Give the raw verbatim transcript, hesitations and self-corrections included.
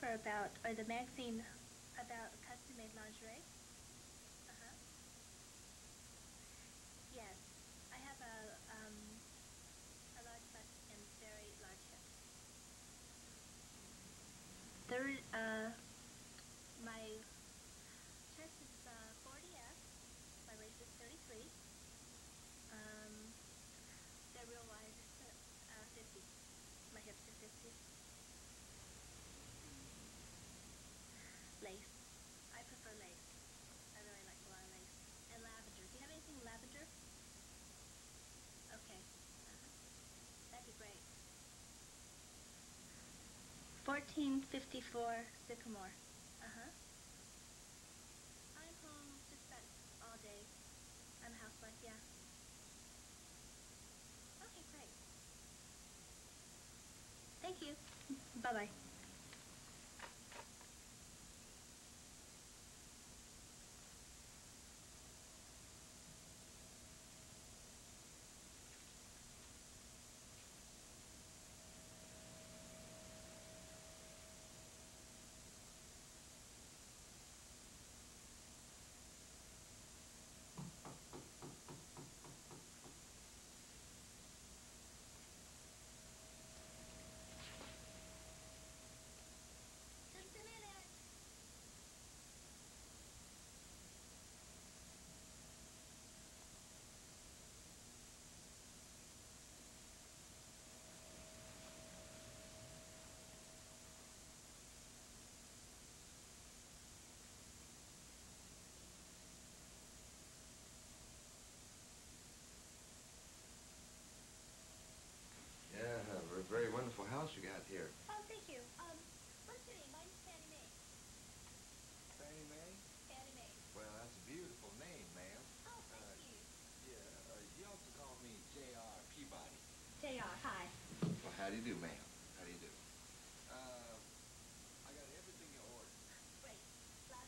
paper about, or the magazine about custom-made lingerie? Uh-huh. Yes. I have a, um, a large butt and very large hips. There, uh, my chest is uh, forty F, my waist is thirty-three, um, the real wide is uh, fifty, my hips are fifty. Lace. I prefer lace. I really like a lot of lace. And lavender. Do you have anything lavender? Okay. That'd be great. fourteen fifty-four Sycamore. Uh-huh. I'm home just about all day. I'm a housewife, yeah. Okay, great. Thank you. Bye-bye. Very wonderful house you got here. Oh, thank you. Um, what's your name? Mine's Fannie Mae. Fannie Mae? Fannie Mae. Well, that's a beautiful name, ma'am. Oh, thank uh, you. Yeah, uh, you also call me J R Peabody. J R, hi. Well, how do you do, ma'am?